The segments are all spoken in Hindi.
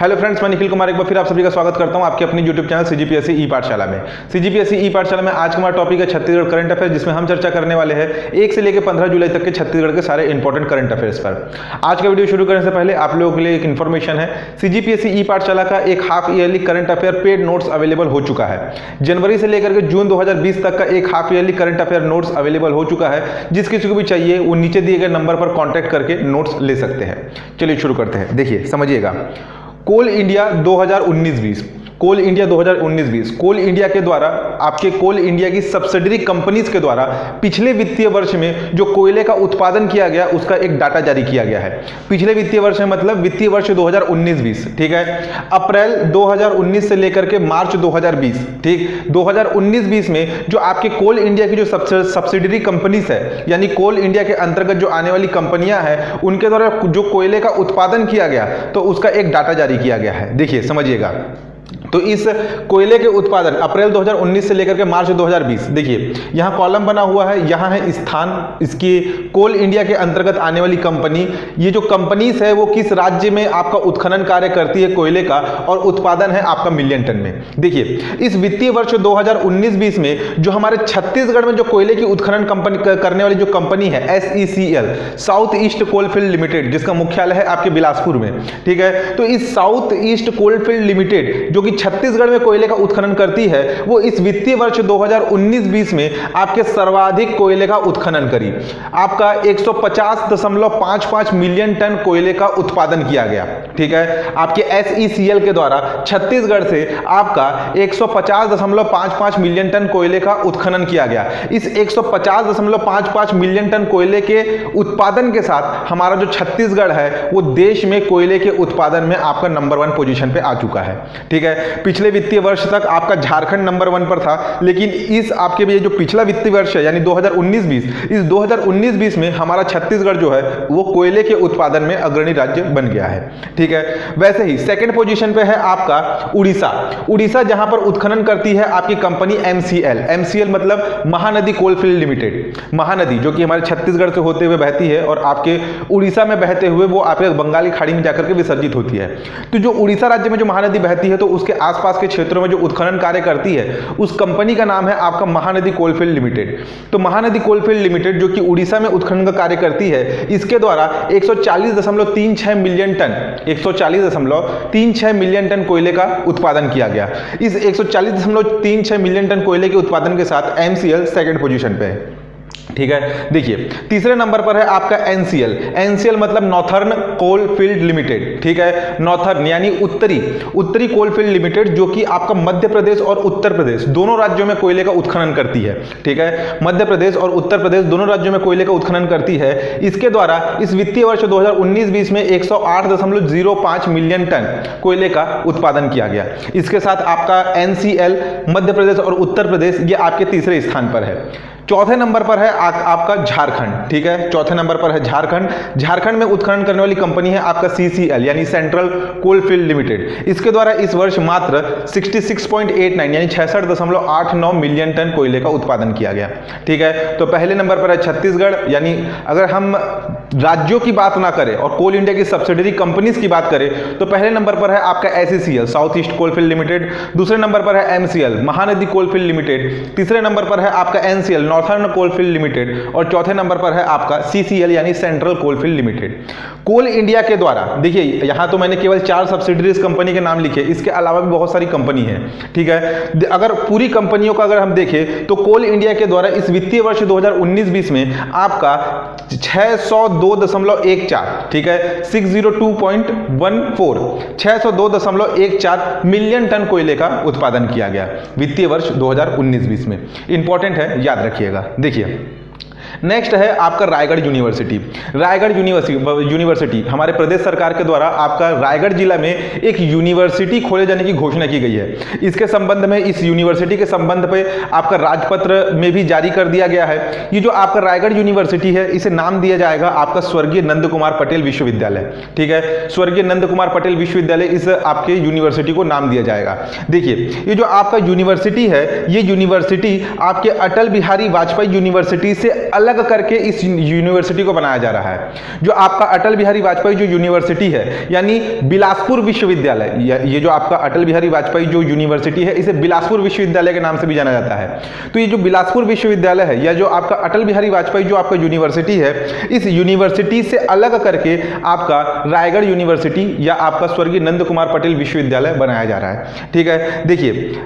हेलो फ्रेंड्स, मैं निखिल कुमार एक बार फिर आप सभी का स्वागत करता हूं आपके अपने यूट्यूब चैनल सीजीपीएससी ई पाठशाला में। सीजीपीएससी ई पाठशाला में आज हमारा टॉपिक है छत्तीसगढ़ करंट अफेयर, जिसमें हम चर्चा करने वाले हैं 1 से लेकर 15 जुलाई तक के छत्तीसगढ़ के सारे इंपॉर्टेंट करंट अफेयर्स पर। आज का वीडियो शुरू करने से पहले आप लोगों के लिए एक इन्फॉर्मेशन है, सीजीपीएससी ई पाठशाला का एक half yearly current affair paid notes available हो चुका है। जनवरी से लेकर के जून 2020 तक का एक half yearly current affair notes available हो चुका है। जिस किसी को भी चाहिए वो नीचे दिए गए नंबर पर कांटेक्ट करके नोट्स ले सकते हैं। चलिए शुरू करते हैं। देखिए, समझिएगा, Coal India 2019-20, Coal India 2019-20, Coal India के द्वारा आपके कोल इंडिया की सब्सिडरी कंपनीज के द्वारा पिछले वित्तीय वर्ष में जो कोयले का उत्पादन किया गया उसका एक डाटा जारी किया गया है। पिछले वित्तीय वर्ष में मतलब वित्तीय वर्ष 2019-20, ठीक है। अप्रैल 2019 से लेकर के मार्च 2020, ठीक, 2019-20 में जो आपके कोल इंडिया की जो सब्सिडरी कंपनीज है, यानी कोल इंडिया के अंतर्गत जो आने वाली कंपनियां हैं उनके द्वारा जो कोयले का उत्पादन किया गया तो उसका एक डाटा जारी किया गया है। देखिए, समझिएगा, तो इस कोयले के उत्पादन अप्रैल 2019 से लेकर के मार्च 2020, देखिए यहाँ कॉलम बना हुआ है, यहाँ है स्थान, इसकी कोल इंडिया के अंतर्गत आने वाली कंपनी, ये जो कंपनीज है वो किस राज्य में आपका उत्खनन कार्य करती है कोयले का, और उत्पादन है आपका मिलियन टन में। देखिए, इस वित्तीय वर्ष 2019-20 में जो हमारे छत्तीसगढ़ में जो कोयले की उत्खनन करने वाली जो कंपनी है SECL, south east coalfield Limited, जिसका मुख्यालय है आपके बिलासपुर में, ठीक है। तो इस साउथ ईस्ट कोलफील्ड लिमिटेड जो कि छत्तीसगढ़ में कोयले का उत्खनन करती है, वो इस वित्तीय वर्ष 2019-20 में आपके सर्वाधिक कोयले का उत्खनन करी। आपका 150.55 मिलियन टन कोयले का उत्पादन किया गया, ठीक है। आपके SECL के द्वारा छत्तीसगढ़ से आपका 150.55 मिलियन टन कोयले का उत्खनन किया गया। इस 150.55 मिलियन टन कोयले के उत्पादन के साथ हमारा जो छत्तीसगढ़ है वो देश में कोयले के उत्पादन में आपका नंबर 1 पोजीशन पे आ चुका है, ठीक है। पिछले वित्तीय वर्ष तक आपका झारखंड नंबर 1 पर था, लेकिन इस आपके भी जो पिछला वित्तीय वर्ष है यानी 2019-20, इस 2019-20 में हमारा छत्तीसगढ़ जो है वो कोयले के उत्पादन में अग्रणी राज्य बन गया है, ठीक है। वैसे ही सेकंड पोजीशन पे है आपका उड़ीसा। उड़ीसा जहां पर उत्खनन करती है आपकी कंपनी एमसीएल, मतलब महानदी कोलफील्ड लिमिटेड। महानदी जो कि हमारे छत्तीसगढ़ से होते हुए बहती है और आपके उड़ीसा में बहते हुए वो आपके बंगाल की खाड़ी में जाकर के विसर्जित होती है। तो जो उड़ीसा राज्य में जो महानदी बहती है तो उसके आसपास के क्षेत्रों में जो उत्खनन कार्य करती है उस कंपनी का नाम है आपका महानदी कोलफील्ड लिमिटेड। तो महानदी कोलफील्ड लिमिटेड जो कि उड़ीसा में उत्खनन का कार्य करती है, इसके द्वारा 140.36 मिलियन टन 140.36 मिलियन टन कोयले का उत्पादन किया गया। इस 140.36 मिलियन टन कोयले के उत्पादन के साथ MCL सेकंड पोजीशन पे है, ठीक है। देखिए, तीसरे नंबर पर है आपका एनसीएल, मतलब नॉर्थर्न कोलफील्ड लिमिटेड, ठीक है। नॉर्थर्न यानी उत्तरी कोलफील्ड लिमिटेड, जो कि आपका मध्य प्रदेश और उत्तर प्रदेश दोनों राज्यों में कोयले का उत्खनन करती है, ठीक है। मध्य प्रदेश और उत्तर प्रदेश दोनों राज्यों में कोयले का उत्खनन करती है। इसके द्वारा इस वित्तीय वर्ष 2019-20 में 108.05 मिलियन टन कोयले का उत्पादन किया गया। इसके साथ आपका एनसीएल मध्य प्रदेश और उत्तर प्रदेश ये आपके तीसरे स्थान पर है। चौथे नंबर पर है आपका झारखंड, ठीक है। चौथे नंबर पर है झारखंड। झारखंड में उत्खनन करने वाली कंपनी है आपका CCL यानी सेंट्रल कोलफील्ड लिमिटेड। इसके द्वारा इस वर्ष मात्र 66.89 यानी 66.89 मिलियन टन कोयले का उत्पादन किया गया, ठीक है। तो पहले नंबर पर है छत्तीसगढ़, यानी अगर हम राज्यों की बात ना करें और कोल इंडिया की सब्सिडरी कंपनीज की बात करें तो पहले नंबर पर है आपका SECL south east coalfield limited, दूसरे नंबर पर है MCL महानदी कोलफील्ड लिमिटेड, तीसरे नंबर पर है आपका NCL नॉर्थर्न कोलफील्ड लिमिटेड, और चौथे नंबर पर है आपका CCL यानी सेंट्रल कोलफील्ड लिमिटेड। कोल इंडिया के द्वारा देखिए, यहां तो मैंने केवल 4 सब्सिडरीज कंपनी के नाम लिखे, इसके अलावा भी बहुत सारी कंपनी है, ठीक है। अगर पूरी कंपनियों का अगर हम देखें तो कोल इंडिया के द्वारा इस वित्तीय वर्ष 2019-20 में आपका 602.14, ठीक है, 602.14 602.14 मिलियन टन कोयले का उत्पादन किया गया वित्तीय वर्ष 2019-20 में। इंपॉर्टेंट है, याद रखिएगा। देखिए, नेक्स्ट है आपका रायगढ़ यूनिवर्सिटी। रायगढ़ यूनिवर्सिटी हमारे प्रदेश सरकार के द्वारा आपका रायगढ़ जिला में एक यूनिवर्सिटी खोले जाने की घोषणा की गई है। इसके संबंध में, इस यूनिवर्सिटी के संबंध पे आपका राजपत्र में भी जारी कर दिया गया है। ये जो आपका रायगढ़ यूनिवर्सिटी है इसे नाम दिया जाएगा आपका स्वर्गीय नंद कुमार पटेल विश्वविद्यालय, ठीक है। स्वर्गीय नंद कुमार पटेल विश्वविद्यालय इस आपके यूनिवर्सिटी को नाम दिया जाएगा। देखिए, ये जो आपका यूनिवर्सिटी है ये यूनिवर्सिटी आपके अटल बिहारी वाजपेयी यूनिवर्सिटी से अलग करके इस यूनिवर्सिटी को बनाया जा रहा है। जो आपका अटल बिहारी वाजपेयी जो यूनिवर्सिटी है यानी बिलासपुर विश्वविद्यालय, ये जो आपका अटल बिहारी वाजपेयी जो यूनिवर्सिटी है इसे बिलासपुर विश्वविद्यालय के नाम से भी जाना जाता है। तो ये जो बिलासपुर विश्वविद्यालय है या जो आपका अटल बिहारी वाजपेयी जो आपका यूनिवर्सिटी है, इस यूनिवर्सिटी से अलग करके आपका रायगढ़ यूनिवर्सिटी या आपका स्वर्गीय नंद कुमार पटेल विश्वविद्यालय बनाया जा रहा है। ठीक है, देखिए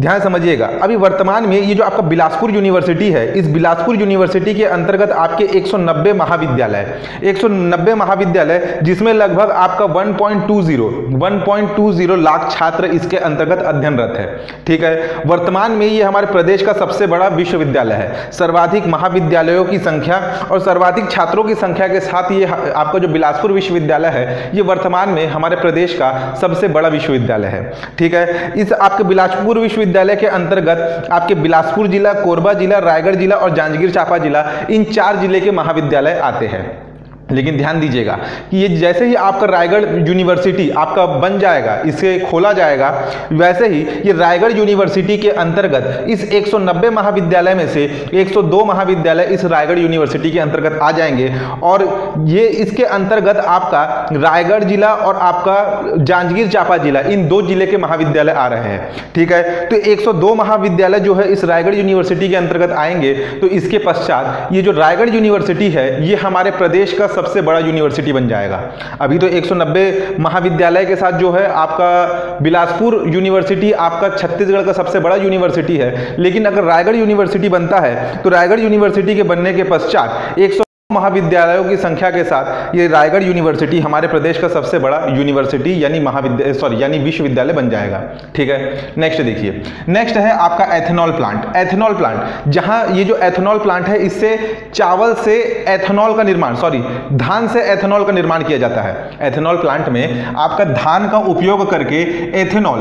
ध्यान समझिएगा, अभी वर्तमान में ये जो आपका बिलासपुर यूनिवर्सिटी है, इस बिलासपुर यूनिवर्सिटी के अंतर्गत आपके 190 महाविद्यालय, 190 महाविद्यालय जिसमें लगभग आपका 1.20 लाख छात्र इसके अंतर्गत अध्ययनरत है। ठीक है, वर्तमान में ये हमारे प्रदेश का सबसे बड़ा विश्वविद्यालय है, सर्वाधिक महाविद्यालयों की संख्या और सर्वाधिक छात्रों की संख्या के साथ ये आपका जो बिलासपुर विश्वविद्यालय है ये वर्तमान में हमारे प्रदेश का सबसे बड़ा विश्वविद्यालय है। ठीक है, इस आपके बिलासपुर विश्वविद्यालय के अंतर्गत आपके बिलासपुर जिला, कोरबा जिला, रायगढ़ जिला और जांजगीर चांपा जिला, इन 4 जिले के महाविद्यालय आते हैं। लेकिन ध्यान दीजिएगा कि ये जैसे ही आपका रायगढ़ यूनिवर्सिटी आपका बन जाएगा, इसे खोला जाएगा, वैसे ही ये रायगढ़ यूनिवर्सिटी के अंतर्गत इस 190 महाविद्यालय में से 102 महाविद्यालय इस रायगढ़ यूनिवर्सिटी के अंतर्गत आ जाएंगे और ये इसके अंतर्गत आपका रायगढ़ जिला और आपका जांजगीर चांपा जिला, इन 2 जिले के महाविद्यालय आ रहे हैं। ठीक है, तो 102 महाविद्यालय जो है इस रायगढ़ यूनिवर्सिटी के अंतर्गत आएंगे। तो इसके पश्चात ये जो रायगढ़ यूनिवर्सिटी है ये हमारे प्रदेश का सबसे बड़ा यूनिवर्सिटी बन जाएगा। अभी तो 190 महाविद्यालय के साथ जो है आपका बिलासपुर यूनिवर्सिटी आपका छत्तीसगढ़ का सबसे बड़ा यूनिवर्सिटी है, लेकिन अगर रायगढ़ यूनिवर्सिटी बनता है तो रायगढ़ यूनिवर्सिटी के बनने के पश्चात 100 महाविद्यालयों की संख्या के साथ ये रायगढ़ यूनिवर्सिटी हमारे प्रदेश का सबसे बड़ा यूनिवर्सिटी यानी विश्वविद्यालय बन जाएगा। ठीक है, नेक्स्ट देखिए, नेक्स्ट है आपका एथेनॉल प्लांट। एथेनॉल प्लांट, जहां ये जो एथेनॉल प्लांट है इससे चावल से एथेनॉल का निर्माण, धान से एथेनॉल का निर्माण किया जाता है। एथेनॉल प्लांट में आपका धान का उपयोग करके एथेनॉल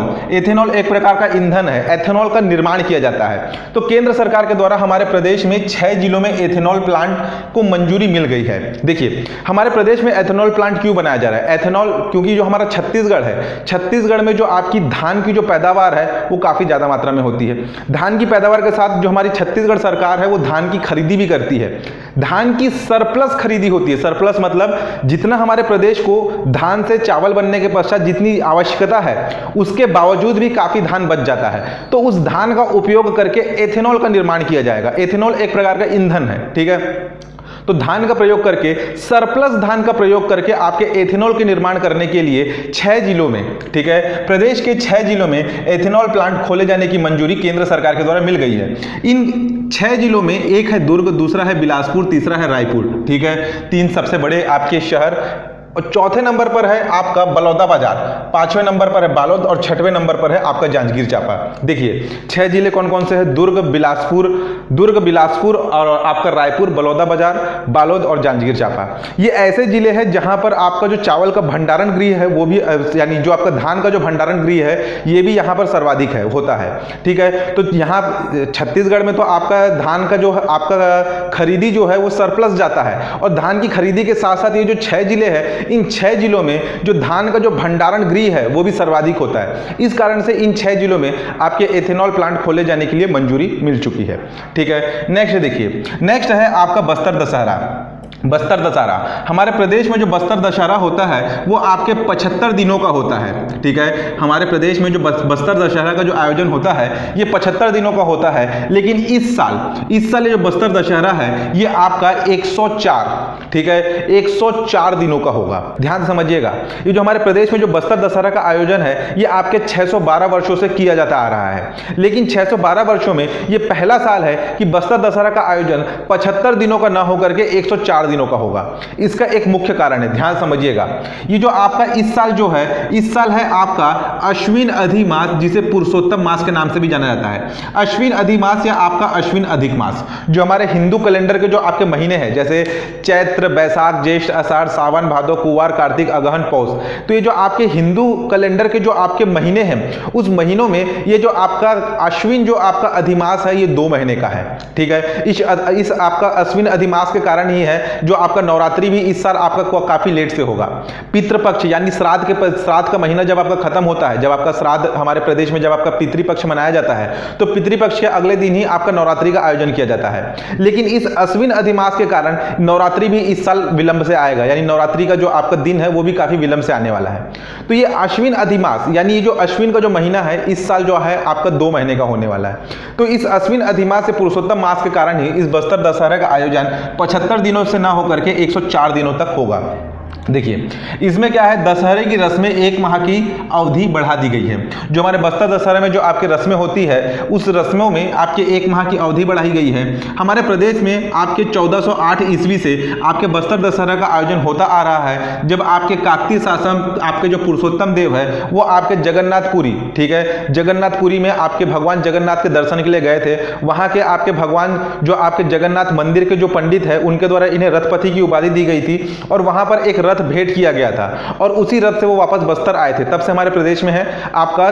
एक प्रकार का ईंधन है, एथेनॉल का निर्माण किया जाता है। तो केंद्र सरकार के द्वारा हमारे प्रदेश में 6 जिलों में एथेनॉल प्लांट को मंजूरी मिल गई है। देखिए हमारे प्रदेश में एथेनॉल प्लांट क्यों बनाया जा रहा है? एथेनॉल क्योंकि जो हमारा छत्तीसगढ़ है, छत्तीसगढ़ में जो आपकी धान की जो पैदावार है वो काफी ज्यादा मात्रा में होती है। धान की पैदावार के साथ जो हमारी छत्तीसगढ़ सरकार है वो धान की खरीदी भी करती है, धान की सरप्लस खरीदी होती है। सरप्लस मतलब जितना हमारे प्रदेश को धान से चावल बनने के पश्चात जितनी आवश्यकता है उसके बावजूद भी काफी धान बच जाता है, तो उस धान का उपयोग करके एथेनॉल का निर्माण किया जाएगा। एथेनॉल एक प्रकार का ईंधन है। ठीक है, तो धान का प्रयोग करके, सरप्लस धान का प्रयोग करके आपके एथेनॉल के निर्माण करने के लिए 6 जिलों में, ठीक है, प्रदेश के 6 जिलों में एथेनॉल प्लांट खोले जाने की मंजूरी केंद्र सरकार के द्वारा मिल गई है। इन 6 जिलों में एक है दुर्ग, दूसरा है बिलासपुर, तीसरा है रायपुर। ठीक है, 3 सबसे बड़े आपके शहर, और चौथे नंबर पर है आपका बलौदाबाजार, 5वें नंबर पर है बालोद और 6वें नंबर पर है आपका जांजगीर चांपा। देखिए 6 जिले कौन कौन से हैं? दुर्ग बिलासपुर और आपका रायपुर, बलौदाबाजार, बालोद और जांजगीर चांपा। ये ऐसे जिले हैं जहां पर आपका जो चावल का भंडारण गृह है वो भी, यानी जो आपका धान का जो भंडारण गृह है ये भी यहाँ पर सर्वाधिक है, होता है। ठीक है, तो यहाँ छत्तीसगढ़ में तो आपका धान का जो आपका खरीदी जो है वो सरप्लस जाता है, और धान की खरीदी के साथ साथ ये जो 6 जिले हैं इन 6 जिलों में जो धान का जो भंडारण गृह है वो भी सर्वाधिक होता है। इस कारण से इन 6 जिलों में आपके एथेनॉल प्लांट खोले जाने के लिए मंजूरी मिल चुकी है। ठीक है, नेक्स्ट देखिए, नेक्स्ट है आपका बस्तर दशहरा। बस्तर दशहरा, हमारे प्रदेश में जो बस्तर दशहरा होता है वो आपके 75 दिनों का होता है। ठीक है, हमारे प्रदेश में जो बस्तर दशहरा का जो आयोजन होता है ये 75 दिनों का होता है, लेकिन इस साल जो बस्तर दशहरा है ये आपका 104, ठीक है, 104 दिनों का होगा। ध्यान समझिएगा, ये जो हमारे प्रदेश में जो बस्तर दशहरा का आयोजन है ये आपके 612 वर्षों से किया जाता आ रहा है, लेकिन 612 वर्षों में ये पहला साल है कि बस्तर दशहरा का आयोजन 75 दिनों का ना होकर के 104 दिनों का होगा। इसका एक मुख्य कारण है, ध्यान समझिएगा, ये जो आपका इस साल है आपका अश्विन अधिमास, जिसे पुरुषोत्तम मास के नाम से भी जाना जाता है। अश्विन अधिमास या आपका अश्विन अधिक मास, जो हमारे हिंदू कैलेंडर के जो आपके महीने हैं जैसे चैत्र, बैसाख, ज्येष्ठ, आषाढ़, सावन, भादो, कुवार, कार्तिक, अगहन, पौष, तो ये जो आपके हिंदू कैलेंडर के जो आपके महीने हैं उस महीनों में ये जो आपका अश्विन जो आपका अधिमास है ये 2 महीने का है। ठीक है, इस आपका अश्विन अधिमास के कारण ही है जो आपका नवरात्रि भी इस साल आपका काफ़ी लेट से होगा। पितृपक्ष यानी श्राद्ध का महीना जब आपका खत्म होता है, जब आपका श्राद्ध हमारे प्रदेश में जब आपका पितृपक्ष मनाया जाता है तो पितृपक्ष के अगले दिन ही आपका नवरात्रि का आयोजन किया जाता है। लेकिन इस अश्विन अधिमास के कारण नवरात्रि भी इस साल विलंब से आएगा, यानी नवरात्रि का जो आपका दिन है वो भी काफ़ी विलंब से आने वाला है। तो ये अश्विन अधिमास यानी ये जो अश्विन का जो महीना है इस साल जो है आपका 2 महीने का होने वाला है। तो इस अश्विन अधिमास से पुरुषोत्तम मास के कारण ही इस बस्तर दशहरा का आयोजन 75 दिनों से ना होकर के 104 दिनों तक होगा। देखिए इसमें क्या है, दशहरे की रस्में 1 माह की अवधि बढ़ा दी गई है। जो हमारे बस्तर दशहरे में जो आपके रस्में होती है उस रस्मों में आपके 1 माह की अवधि बढ़ाई गई है। हमारे प्रदेश में आपके 1408 ईस्वी से आपके बस्तर दशहरा का आयोजन होता आ रहा है, जब आपके काकतीय शासक आपके जो पुरुषोत्तम देव है वो आपके जगन्नाथपुरी, ठीक है, जगन्नाथपुरी में आपके भगवान जगन्नाथ के दर्शन के लिए गए थे। वहाँ के आपके भगवान जो आपके जगन्नाथ मंदिर के जो पंडित है उनके द्वारा इन्हें रथपति की उपाधि दी गई थी और वहाँ पर एक रथ भेंट किया गया था और उसी रथ से वो वापस बस्तर आए थे। तब से हमारे प्रदेश में है आपका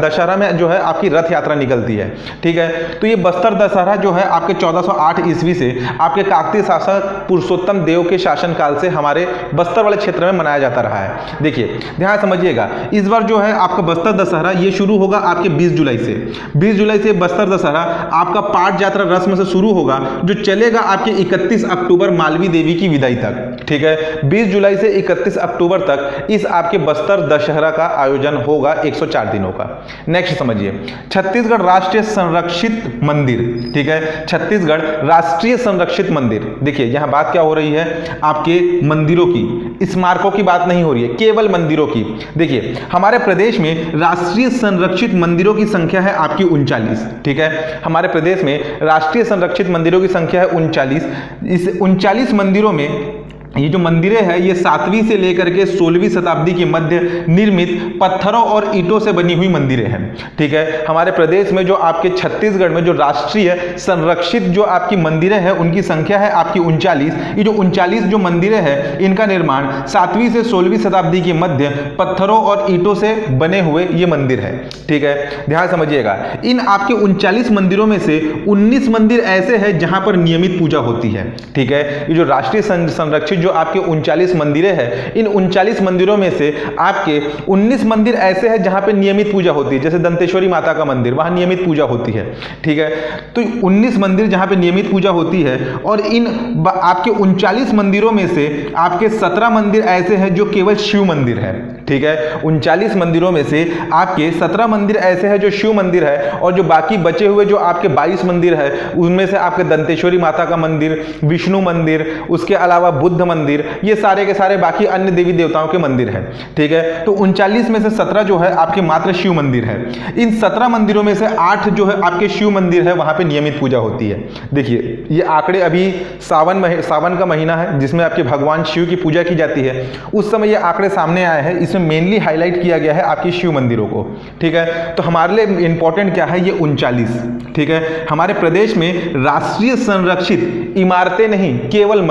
दशहरा में जो है आपकी रथ यात्रा निकलती है, ठीक है। तो ये बस्तर दशहरा जो है आपके 1408 ईस्वी से आपके काकतीय शासक पुरुषोत्तम देव के शासनकाल से हमारे बस्तर वाले क्षेत्र में मनाया जाता रहा है। देखिए ध्यान समझिएगा, इस बार जो है आपका बस्तर दशहरा ये शुरू होगा आपके 20 जुलाई से। 20 जुलाई से बस्तर दशहरा आपका पाठ यात्रा रस्म से शुरू होगा जो चलेगा आपके 31 अक्टूबर मालवी देवी की विदाई तक, ठीक है। 20 जुलाई से 31 अक्टूबर तक इस आपके बस्तर दशहरा का आयोजन होगा 104 दिनों का। नेक्स्ट समझिए, छत्तीसगढ़ राष्ट्रीय संरक्षित मंदिर, ठीक है, छत्तीसगढ़ राष्ट्रीय संरक्षित मंदिर। देखिए यहां बात क्या हो रही है, आपके मंदिरों की, स्मारकों की बात नहीं हो रही है, केवल मंदिरों की। देखिए हमारे प्रदेश में राष्ट्रीय संरक्षित मंदिरों की संख्या है आपकी 39, ठीक है। हमारे प्रदेश में राष्ट्रीय संरक्षित मंदिरों की संख्या है 39। इस 39 मंदिरों में ये जो मंदिरें हैं ये 7वीं से लेकर के 16वीं शताब्दी के मध्य निर्मित पत्थरों और ईंटों से बनी हुई मंदिरें हैं, ठीक है। हमारे प्रदेश में जो आपके छत्तीसगढ़ में जो राष्ट्रीय संरक्षित जो आपकी मंदिरें हैं उनकी संख्या है आपकी 39। ये जो 39 जो मंदिरें हैं इनका निर्माण 7वीं से 16वीं शताब्दी के मध्य पत्थरों और ईंटों से बने हुए ये मंदिर है, ठीक है। ध्यान समझिएगा, इन आपके 39 मंदिरों में से 19 मंदिर ऐसे हैं जहाँ पर नियमित पूजा होती है, ठीक है। ये जो राष्ट्रीय संरक्षित जो आपके 39 मंदिरें हैं इन 39 मंदिरों में से आपके 19 मंदिर ऐसे हैं जहां पे नियमित पूजा होती है, जैसे दंतेश्वरी माता का मंदिर, वहां नियमित पूजा होती है, ठीक है। तो 19 मंदिर जहां पे नियमित पूजा होती है और इन आपके 39 मंदिरों में से आपके 17 मंदिर ऐसे हैं जो केवल शिव मंदिर है, ठीक है। 39 मंदिरों में से आपके 17 मंदिर ऐसे हैं जो शिव मंदिर है और जो बाकी बचे हुए जो आपके 22 मंदिर है उनमें से आपके दंतेश्वरी माता का मंदिर, विष्णु मंदिर, उसके अलावा बुद्ध मंदिर, ये सारे के सारे बाकी अन्य देवी देवताओं के मंदिर हैं, ठीक है। तो 39 में से 17 जो है आपके मात्र शिव मंदिर है। इन 17 मंदिरों में से 8 जो है आपके शिव मंदिर है, वहां पे नियमित पूजा होती है। देखिए ये आंकड़े, अभी सावन का महीना है जिसमें आपके भगवान शिव की पूजा की जाती है, उस समय ये आंकड़े सामने आए हैं। इसमें मेनली हाईलाइट किया गया है आपके शिव मंदिरों को, ठीक है। तो हमारे लिए इंपॉर्टेंट क्या है, ये 39, ठीक है। हमारे प्रदेश में राष्ट्रीय संरक्षित इमारतें नहीं केवल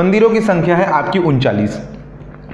मंदिरों की संख्या है आपकी 39।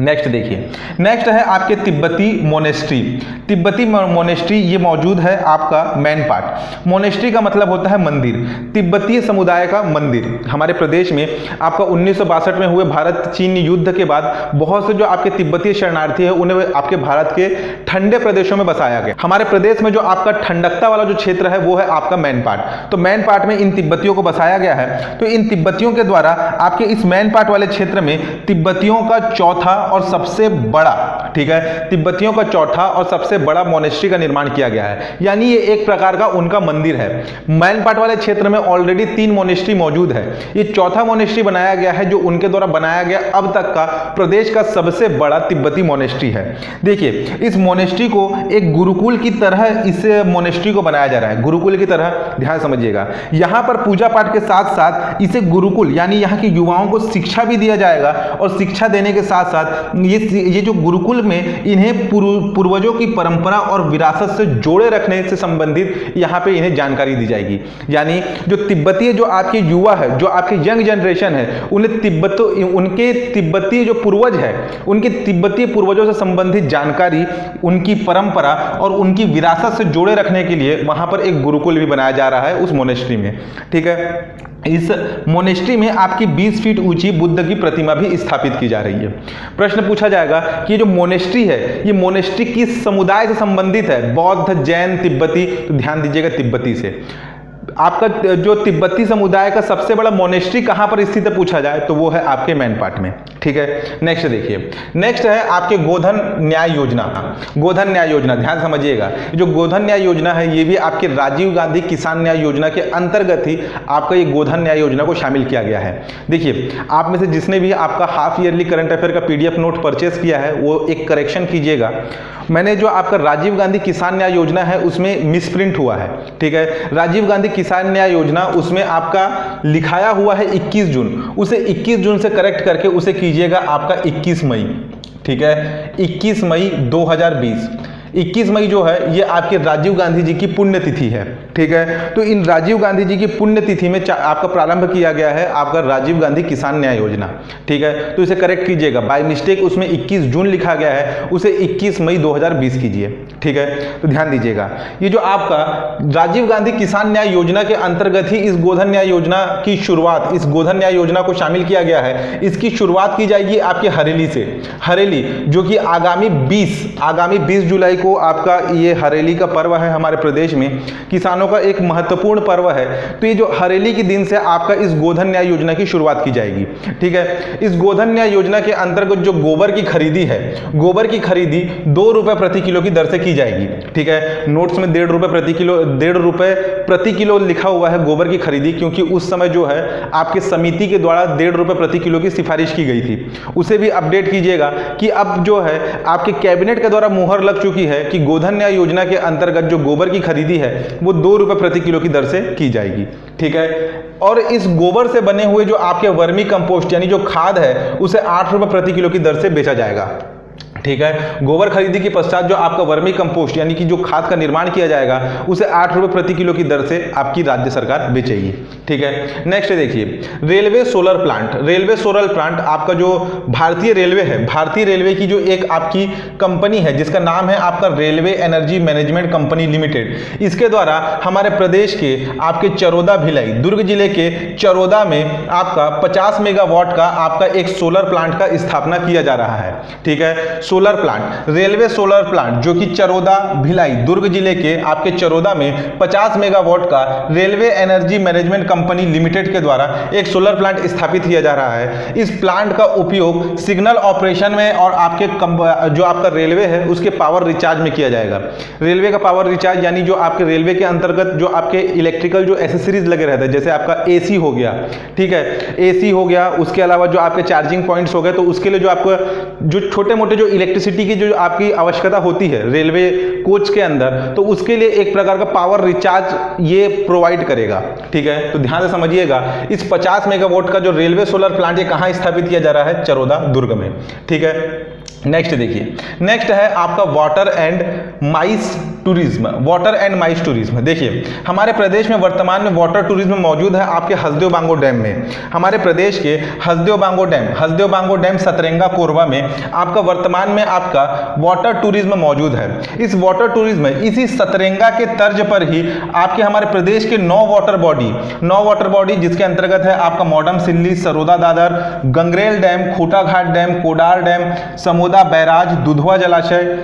नेक्स्ट देखिए, नेक्स्ट है आपके तिब्बती मोनेस्ट्री। तिब्बती मोनेस्ट्री ये मौजूद है आपका मैनपाट। मोनेस्ट्री का मतलब होता है मंदिर, तिब्बतीय समुदाय का मंदिर। हमारे प्रदेश में आपका 1962 में हुए भारत चीन युद्ध के बाद बहुत से जो आपके तिब्बतीय शरणार्थी है उन्हें आपके भारत के ठंडे प्रदेशों में बसाया गया। हमारे प्रदेश में जो आपका ठंडकता वाला जो क्षेत्र है वो है आपका मैनपाट। तो मैनपाट में इन तिब्बतियों को बसाया गया है। तो इन तिब्बतियों के द्वारा आपके इस मैनपाट वाले क्षेत्र में तिब्बतियों का चौथा और सबसे बड़ा, ठीक है, तिब्बतियों का चौथा और सबसे बड़ा मोनेस्ट्री का निर्माण किया गया है, यानी ये एक प्रकार का उनका मंदिर है। मैनपाट वाले क्षेत्र में ऑलरेडी 3 मोनेस्ट्री मौजूद है, ये चौथा मोनेस्ट्री बनाया गया है जो उनके द्वारा बनाया गया अब तक का प्रदेश का सबसे बड़ा तिब्बती मोनेस्ट्री है। देखिए इस मोनेस्ट्री को एक गुरुकुल की तरह इस मोनेस्ट्री को बनाया जा रहा है, गुरुकुल की तरह। ध्यान समझिएगा, यहाँ पर पूजा पाठ के साथ साथ इसे गुरुकुल यानी यहाँ के युवाओं को शिक्षा भी दिया जाएगा और शिक्षा देने के साथ साथ ये जो गुरुकुल में इन्हें पूर्वजों की परंपरा और विरासत से जोड़े रखने से संबंधित यहाँ पे इन्हें जानकारी दी जाएगी। यानी जो तिब्बतीय जो आपके युवा है, जो आपके यंग जनरेशन है, उन्हें उनके तिब्बतीय जो पूर्वज है उनके तिब्बतीय पूर्वजों से संबंधित जानकारी, उनकी परंपरा और उनकी विरासत से जोड़े रखने के लिए वहाँ पर एक गुरुकुल भी बनाया जा रहा है उस मोनेस्ट्री में, ठीक है। इस मोनेस्ट्री में आपकी 20 फीट ऊंची बुद्ध की प्रतिमा भी स्थापित की जा रही है। प्रश्न पूछा जाएगा कि जो मोनेस्ट्री है ये मोनेस्ट्री किस समुदाय से संबंधित है? बौद्ध, जैन, तिब्बती। तो ध्यान दीजिएगा तिब्बती से। आपका जो तिब्बती समुदाय का सबसे बड़ा मोनेस्ट्री कहां पर स्थित है पूछा जाए तो वो है आपके मैनपाट में। ठीक है, नेक्स्ट देखिए, नेक्स्ट है आपके गोधन न्याय योजना। गोधन न्याय योजना ध्यान समझिएगा, जो गोधन न्याय योजना है ये भी आपके राजीव गांधी किसान न्याय योजना के अंतर्गत ही आपका ये गोधन न्याय योजना को शामिल किया गया है। देखिए, आप में से जिसने भी आपका हाफ ईयरली करंट अफेयर का PDF नोट परचेस किया है वो एक करेक्शन कीजिएगा, मैंने जो आपका राजीव गांधी किसान न्याय योजना है उसमें मिसप्रिंट हुआ है। ठीक है, राजीव गांधी किसान न्याय योजना उसमें आपका लिखाया हुआ है 21 जून, उसे 21 जून से करेक्ट करके उसे कीजिएगा आपका 21 मई। ठीक है, 21 मई 2020। 21 मई जो है ये आपके राजीव गांधी जी की पुण्यतिथि है। ठीक है, तो इन राजीव गांधी जी की पुण्यतिथि में आपका प्रारंभ किया गया है आपका राजीव गांधी किसान न्याय योजना। ठीक है, तो इसे करेक्ट कीजिएगा, बाय मिस्टेक उसमें 21 जून लिखा गया है, उसे 21 मई 2020 कीजिए। ठीक है, तो ध्यान दीजिएगा, ये जो आपका राजीव गांधी किसान न्याय योजना के अंतर्गत ही इस गोधन न्याय योजना की शुरुआत, इस गोधन न्याय योजना को शामिल किया गया है, इसकी शुरुआत की जाएगी आपके हरेली से। हरेली जो कि आगामी 20 जुलाई को आपका ये हरेली का पर्व है, हमारे प्रदेश में किसानों का एक महत्वपूर्ण पर्व है। तो ये जो हरेली के दिन से आपका इस गोधन न्याय योजना की शुरुआत की जाएगी। ठीक है, इस गोधन न्याय योजना के अंतर्गत जो गोबर की खरीदी है, गोबर की खरीदी 2 रुपए प्रति किलो की दर से की जाएगी। ठीक है, नोट्स में 1.5 रुपए प्रति किलो लिखा हुआ है गोबर की खरीदी, क्योंकि उस समय जो है आपके समिति के द्वारा 1.5 रुपए प्रति किलो की सिफारिश की गई थी। उसे भी अपडेट कीजिएगा कि अब जो है आपके कैबिनेट के द्वारा मुहर लग चुकी है कि गोधन न्याय योजना के अंतर्गत जो गोबर की खरीदी है वो 2 रुपए प्रति किलो की दर से की जाएगी। ठीक है, और इस गोबर से बने हुए जो आपके वर्मी कंपोस्ट यानी जो खाद है उसे 8 रुपए प्रति किलो की दर से बेचा जाएगा। ठीक है, गोबर खरीदी के पश्चात जो आपका वर्मी कंपोस्ट यानी कि जो खाद का निर्माण किया जाएगा उसे 8 रुपए प्रति किलो की दर से आपकी राज्य सरकार बेचेगी। ठीक है, नेक्स्ट देखिए, railway solar plant. Railway solar plant आपका जो भारतीय रेलवे है, भारतीय रेलवे की जो एक आपकी कंपनी है जिसका नाम है आपका railway energy management company limited, इसके द्वारा हमारे प्रदेश के आपके चरोदा भिलाई, दुर्ग जिले के चरोदा में आपका 50 मेगावाट का आपका एक सोलर प्लांट का स्थापना किया जा रहा है। ठीक है, solar plant, railway solar plant जो कि चरोदा भिलाई दुर्ग जिले के आपके चरोदा में 50 मेगावाट का railway energy management company limited के द्वारा एक सोलर प्लांट स्थापित किया जा रहा है। इस प्लांट का उपयोग सिग्नल ऑपरेशन में और आपके जो आपका रेलवे है उसके पावर रिचार्ज में किया जाएगा। रेलवे का पावर रिचार्ज यानी जो आपके रेलवे के अंतर्गत जो आपके इलेक्ट्रिकल जो एसेसरीज लगे रहते हैं, जैसे आपका AC हो गया, ठीक है, AC हो गया, उसके अलावा जो आपके चार्जिंग पॉइंट्स हो गए, तो उसके लिए जो आपको जो छोटे मोटे जो इलेक्ट्रिसिटी की जो आपकी आवश्यकता होती है रेलवे कोच के अंदर, तो उसके लिए एक प्रकार का पावर रिचार्ज ये प्रोवाइड करेगा। ठीक है, तो ध्यान से समझिएगा, इस 50 मेगावाट का जो रेलवे सोलर प्लांट ये कहां स्थापित किया जा रहा है? चरोदा दुर्ग में। ठीक है, नेक्स्ट देखिए, नेक्स्ट है आपका water and MICE tourism. Water and MICE tourism, देखिए हमारे प्रदेश में वर्तमान में वाटर टूरिज्म मौजूद है आपके हसदेव बांगो डैम में। हमारे प्रदेश के हसदेव बांगो डैम, सतरेंगा कोरवा में आपका वर्तमान में आपका वाटर टूरिज्म मौजूद है। इस वाटर टूरिज्म इसी सतरेंगा के तर्ज पर ही आपके हमारे प्रदेश के 9 वाटर बॉडी जिसके अंतर्गत है आपका modem Silli, Saroda Dadar, Gangrel dam, Khutaghat dam, Kodar dam, Samoda barrage, Dudhwa जलाशय,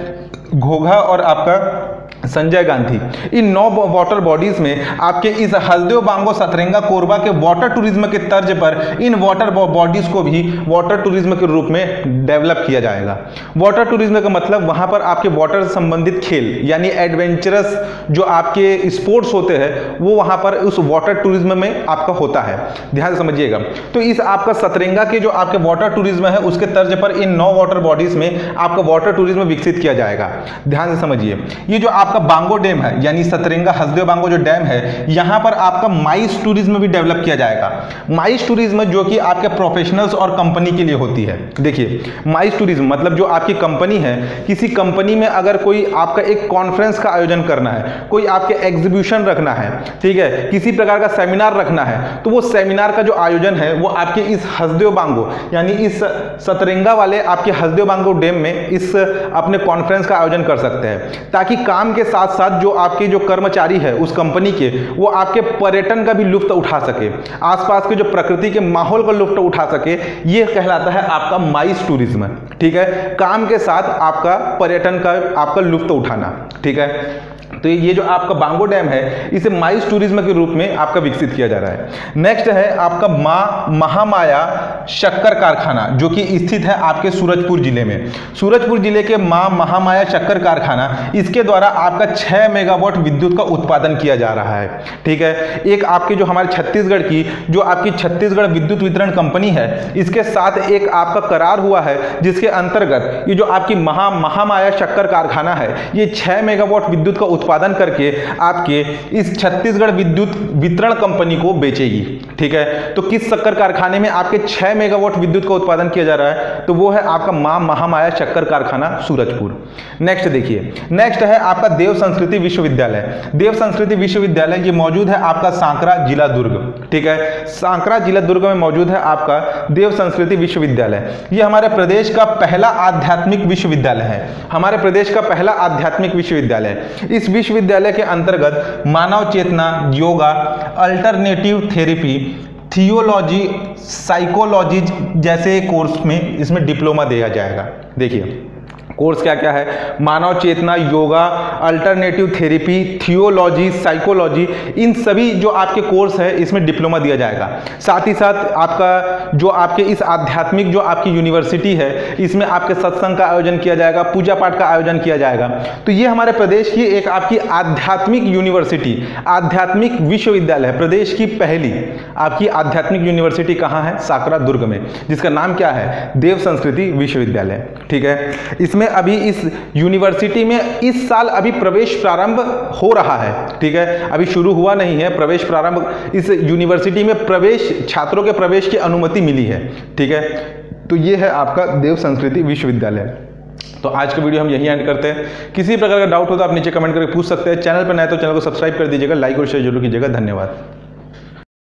घोघा और आपका संजय गांधी, इन 9 वाटर बॉडीज में आपके इस हसदेव बांगो सतरेंगा कोरबा के वाटर टूरिज्म के तर्ज पर इन वाटर बॉडीज को भी वाटर टूरिज्म के रूप में डेवलप किया जाएगा। वाटर टूरिज्म का मतलब वहां पर आपके वाटर से संबंधित खेल यानी एडवेंचरस जो आपके स्पोर्ट्स होते हैं वो वहां पर उस वाटर टूरिज्म में आपका होता है। ध्यान से समझिएगा, तो इस आपका सतरेंगा के जो आपके वाटर टूरिज्म है उसके तर्ज पर इन 9 वाटर बॉडीज में आपका वाटर टूरिज्म विकसित किया जाएगा। ध्यान से समझिए, ये जो आपका बांगो डैम है यानी सतरेंगा हसदेव बांगो जो डैम है, यहां पर आपका माइस टूरिज्म भी डेवलप किया जाएगा। माइस टूरिज्म जो कि आपके प्रोफेशनल्स और कंपनी के लिए होती है। देखिए, माइस टूरिज्म मतलब जो आपकी कंपनी है, किसी कंपनी में अगर कोई आपका एक कॉन्फ्रेंस का आयोजन करना है, कोई आपके एग्जीबिशन रखना है, ठीक है, किसी प्रकार का सेमिनार रखना है, तो वो सेमिनार का जो आयोजन है वो आपके इस हसदेव बांगो यानी इस सतरेंगा वाले आपके हसदेव बांगो डैम में इस अपने कॉन्फ्रेंस का आयोजन कर सकते हैं, ताकि काम के साथ साथ जो आपके जो कर्मचारी है उस कंपनी के, वो आपके पर्यटन का भी लुफ्त उठा सके, आसपास के जो प्रकृति के माहौल का लुफ्त उठा सके, ये कहलाता है आपका माइस टूरिज्म। ठीक है, काम के साथ आपका पर्यटन का आपका लुफ्त उठाना। ठीक है, तो ये जो आपका बांगो डैम है इसे माइस टूरिज्म के रूप में आपका विकसित किया जा रहा है। नेक्स्ट है आपका महामाया शक्कर कारखाना, जो कि स्थित है आपके सूरजपुर जिले में। सूरजपुर जिले के महामाया शक्कर कारखाना, इसके द्वारा आपका 6 मेगावाट विद्युत का उत्पादन किया जा रहा है। ठीक है, एक आपके जो हमारे छत्तीसगढ़ की जो आपकी छत्तीसगढ़ विद्युत वितरण कंपनी है, इसके साथ एक आपका करार हुआ है, जिसके अंतर्गत ये जो आपकी महामाया शक्कर कारखाना है, ये 6 मेगावाट विद्युत का उत्पादन करके आपके इस छत्तीसगढ़ विद्युत वितरण कंपनी को बेचेगी। ठीक है, तो किस शक्कर कारखाने में आपके 6 मेगावाट विद्युत का उत्पादन किया जा रहा है, तो वो है आपका महामाया शक्कर कारखाना सूरजपुर। नेक्स्ट देखिए, नेक्स्ट है आपका देव संस्कृति विश्वविद्यालय। देव संस्कृति विश्वविद्यालय ये मौजूद है आपका सांकरा जिला दुर्ग। ठीक है, सांकरा जिला दुर्ग में मौजूद है आपका देव संस्कृति विश्वविद्यालय। ये हमारे प्रदेश का पहला आध्यात्मिक विश्वविद्यालय है, हमारे प्रदेश का पहला आध्यात्मिक विश्वविद्यालय। इस विश्वविद्यालय के अंतर्गत मानव चेतना, yoga, alternative therapy, theology, psychology जैसे कोर्स में इसमें डिप्लोमा दिया जाएगा। देखिए कोर्स क्या क्या है, मानव चेतना, yoga, alternative therapy, theology, psychology, इन सभी जो आपके कोर्स है इसमें डिप्लोमा दिया जाएगा। साथ ही साथ आपका जो आपके इस आध्यात्मिक जो आपकी यूनिवर्सिटी है, इसमें आपके सत्संग का आयोजन किया जाएगा, पूजा पाठ का आयोजन किया जाएगा। तो ये हमारे प्रदेश की एक आपकी आध्यात्मिक यूनिवर्सिटी, आध्यात्मिक विश्वविद्यालय, प्रदेश की पहली आपकी आध्यात्मिक यूनिवर्सिटी कहाँ है, सांकरा दुर्ग में, जिसका नाम क्या है, देव संस्कृति विश्वविद्यालय। ठीक है, इसमें अभी इस यूनिवर्सिटी में इस साल अभी प्रवेश प्रारंभ हो रहा है। ठीक है, अभी शुरू हुआ नहीं है, प्रवेश प्रारंभ, इस यूनिवर्सिटी में प्रवेश, छात्रों के प्रवेश की अनुमति मिली है। ठीक है, तो ये है आपका देव संस्कृति विश्वविद्यालय। तो आज का वीडियो हम यहीं एंड करते हैं। किसी प्रकार का डाउट हो तो आप नीचे कमेंट करके पूछ सकते हैं। चैनल पर नए तो चैनल को सब्सक्राइब कर दीजिएगा, लाइक और शेयर जरूर कीजिएगा। धन्यवाद।